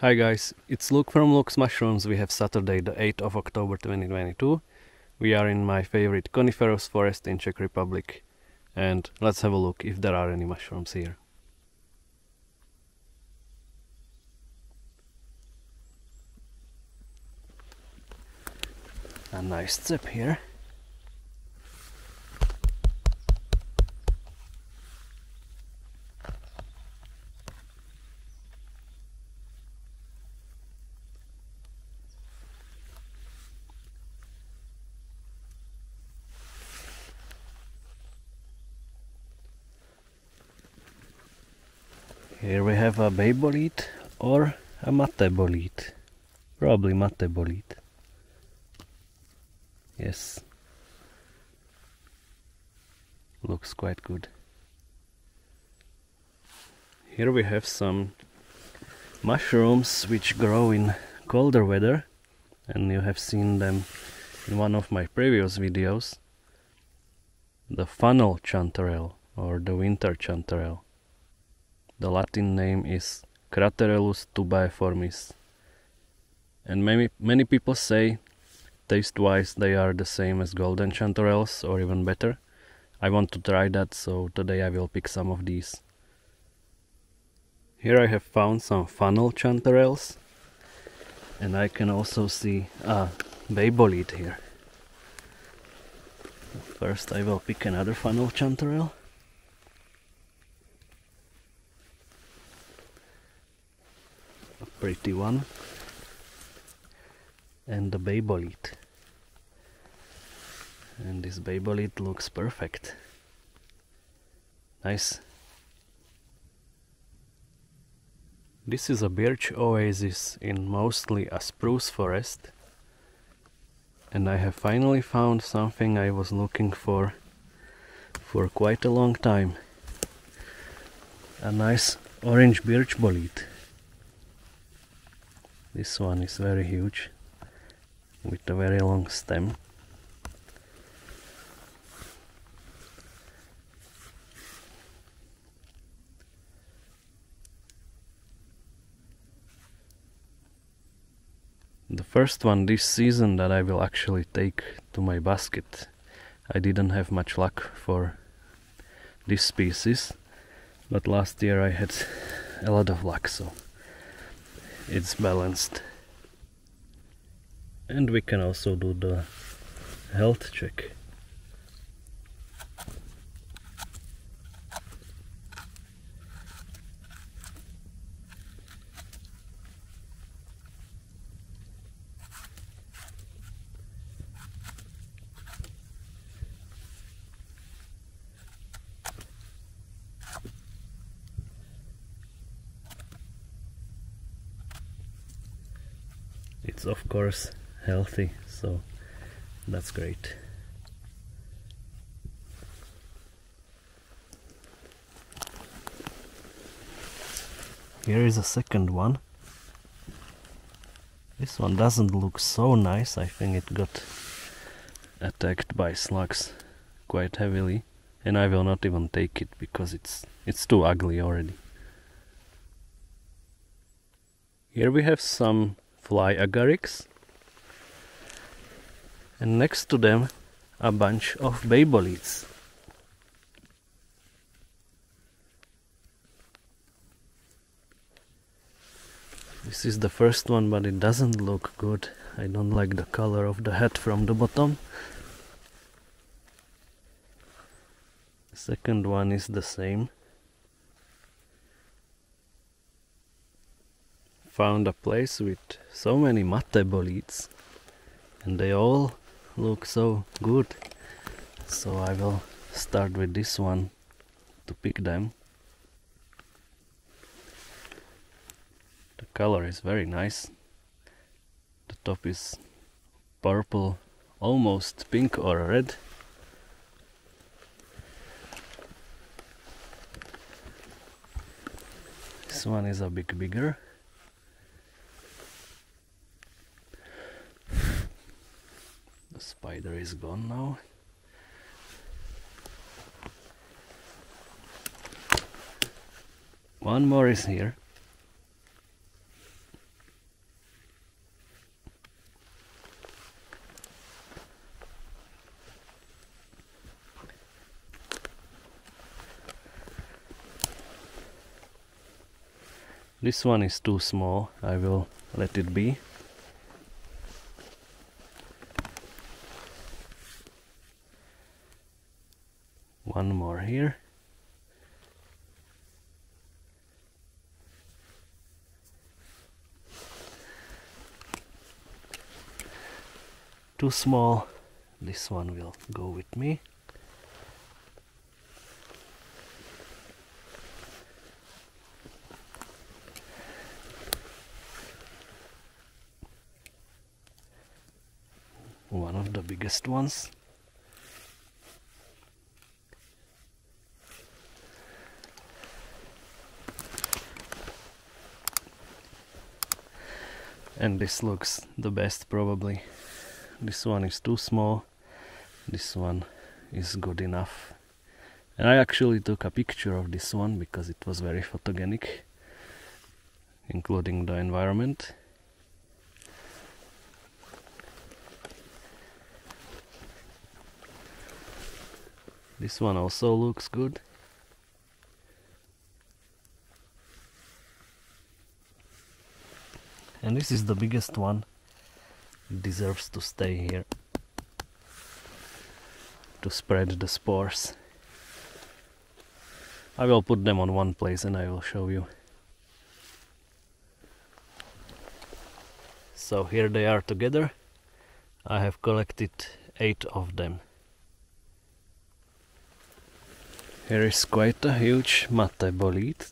Hi guys, it's Luke from Luke's Mushrooms. We have Saturday the 8th of October 2022. We are in my favorite coniferous forest in Czech Republic. And let's have a look if there are any mushrooms here. A nice step here. Here we have a bay bolete or a mate bolete. Probably mate bolete. Yes. Looks quite good. Here we have some mushrooms which grow in colder weather, and you have seen them in one of my previous videos. The funnel chanterelle or the winter chanterelle. The Latin name is Craterellus tubaeformis, and many people say taste-wise they are the same as golden chanterelles or even better. I want to try that, so today I will pick some of these. Here I have found some funnel chanterelles, and I can also see a bay bolete here. First I will pick another funnel chanterelle. Pretty one, and the bay bolete, and this bay bolete looks perfect. Nice. This is a birch oasis in mostly a spruce forest, and I have finally found something I was looking for quite a long time. A nice orange birch bolete. This one is very huge, with a very long stem. The first one this season that I will actually take to my basket. I didn't have much luck for this species, but last year I had a lot of luck, so it's balanced. And we can also do the health check. It's of course healthy, so that's great. Here is a second one. This one doesn't look so nice. I think it got attacked by slugs quite heavily, and I will not even take it because it's too ugly already. Here we have some fly agarics, and next to them a bunch of bay boletes. This is the first one, but it doesn't look good. I don't like the color of the head from the bottom. The second one is the same. Found a place with so many mate boletes, and they all look so good, so I will start with this one to pick them. The color is very nice. The top is purple, almost pink or red. This one is a bit bigger. Spider is gone now. One more is here. This one is too small, I will let it be. One more here. Too small, this one will go with me. One of the biggest ones. And this looks the best probably. This one is too small, this one is good enough. And I actually took a picture of this one because it was very photogenic, including the environment. This one also looks good. And this is the biggest one. It deserves to stay here. To spread the spores. I will put them on one place and I will show you. So here they are together. I have collected 8 of them. Here is quite a huge mate bolete.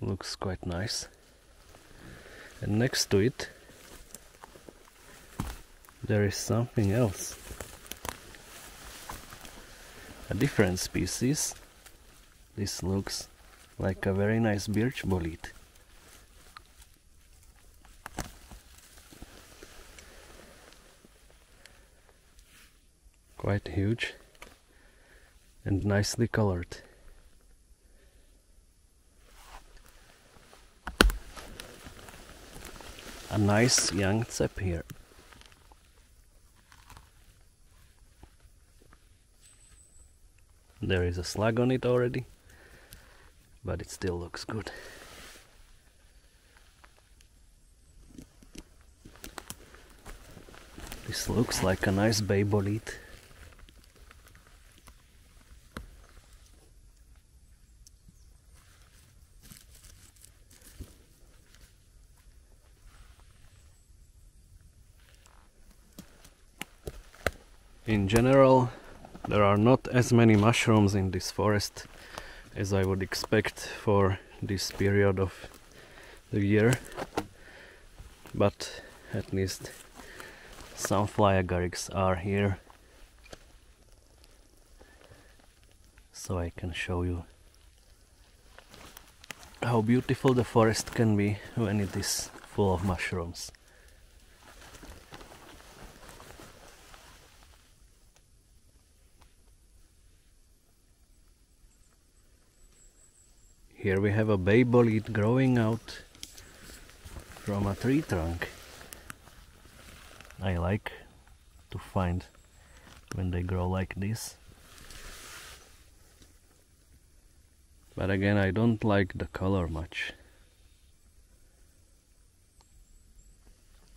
Looks quite nice. And next to it there is something else. A different species. This looks like a very nice birch bolete. Quite huge and nicely colored. A nice young cep here. There is a slug on it already, but it still looks good. This looks like a nice bay bolete. In general, there are not as many mushrooms in this forest as I would expect for this period of the year, but at least some fly agarics are here, so I can show you how beautiful the forest can be when it is full of mushrooms. Here we have a bay bolete growing out from a tree trunk. I like to find when they grow like this. But again, I don't like the color much.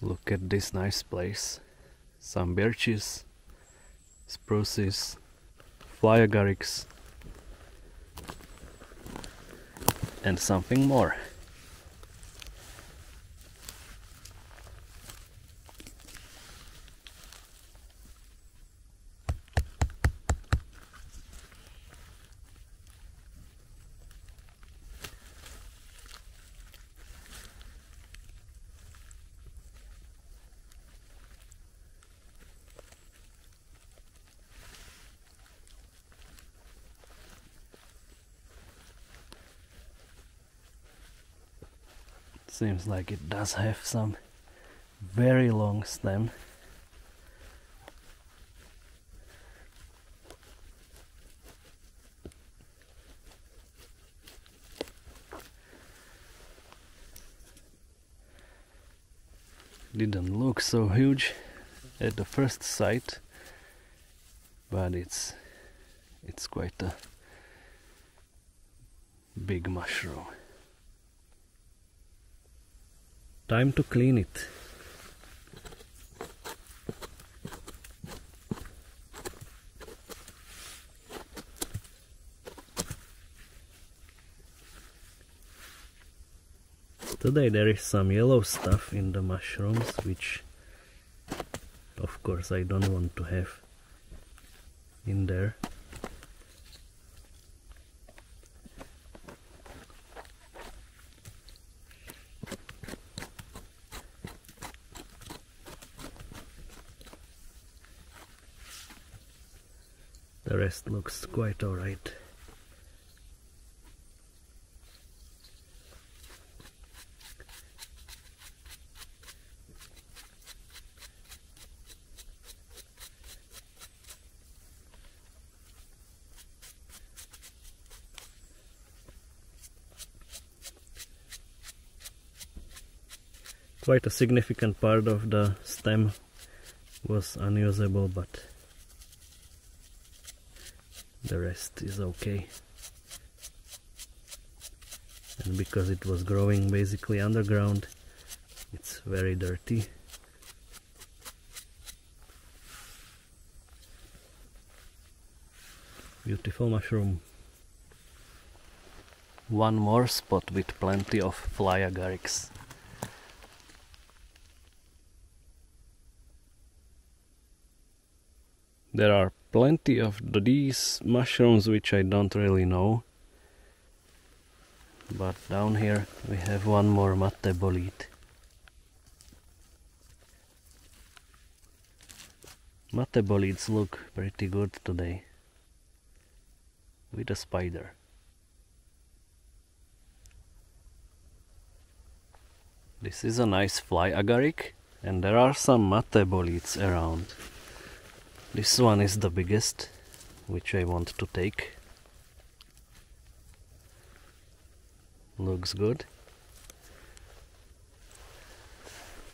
Look at this nice place. Some birches, spruces, fly agarics. And something more. Seems like it does have some very long stem. Didn't look so huge at the first sight, but it's quite a big mushroom. Time to clean it. Today there is some yellow stuff in the mushrooms, which of course I don't want to have in there. The rest looks quite alright. Quite a significant part of the stem was unusable, but the rest is okay. And because it was growing basically underground, it's very dirty. Beautiful mushroom. One more spot with plenty of fly agarics. There are plenty of these mushrooms which I don't really know, but down here we have one more matte bolete. Matte boletes look pretty good today, with a spider. This is a nice fly agaric, and there are some matte boletes around. This one is the biggest, which I want to take. Looks good.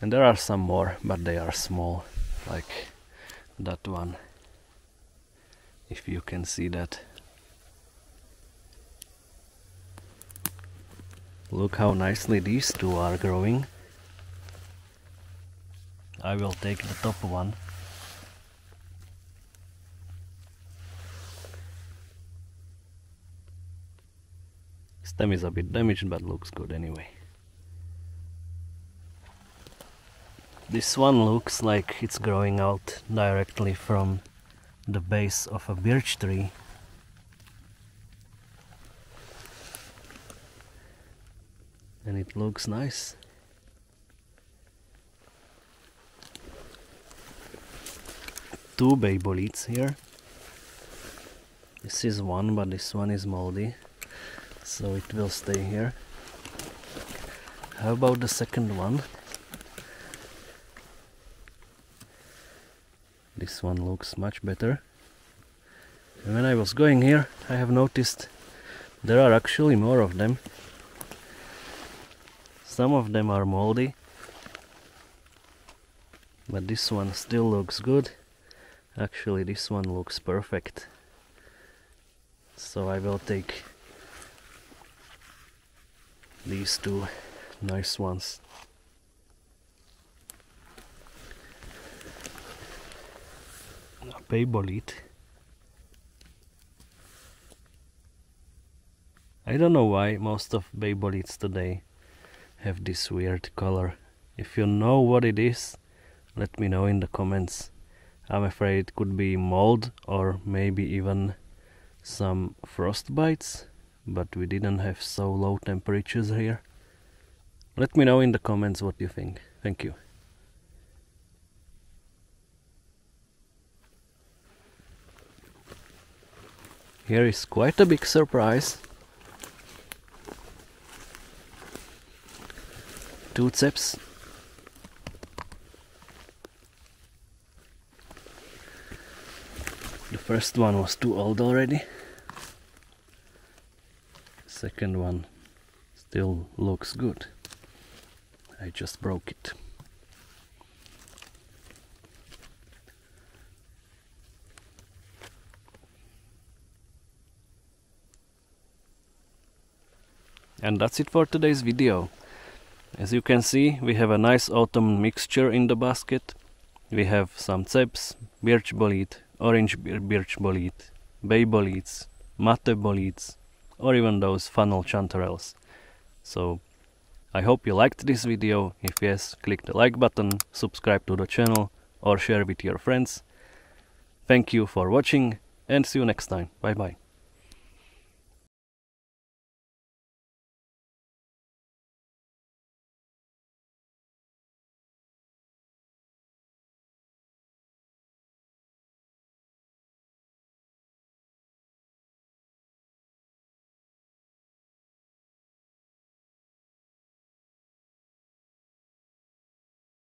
And there are some more, but they are small, like that one, if you can see that. Look how nicely these two are growing. I will take the top one. Stem is a bit damaged, but looks good anyway. This one looks like it's growing out directly from the base of a birch tree. And it looks nice. Two bay boletes here. This is one, but this one is moldy, so it will stay here. How about the second one? This one looks much better. And when I was going here, I have noticed there are actually more of them. Some of them are moldy, but this one still looks good. Actually, this one looks perfect. So I will take these two nice ones. A bay bolete. I don't know why most of bay boletes today have this weird color. If you know what it is, let me know in the comments. I'm afraid it could be mold or maybe even some frost bites, but we didn't have so low temperatures here. Let me know in the comments what you think. Thank you. Here is quite a big surprise. Two ceps. The first one was too old already. Second one still looks good. I just broke it. And that's it for today's video. As you can see, we have a nice autumn mixture in the basket. We have some ceps, birch bolete, orange birch bolete, bay boletes, mate boletes, or even those funnel chanterelles. So I hope you liked this video. If yes, click the like button, subscribe to the channel, or share with your friends. Thank you for watching, and see you next time. Bye bye.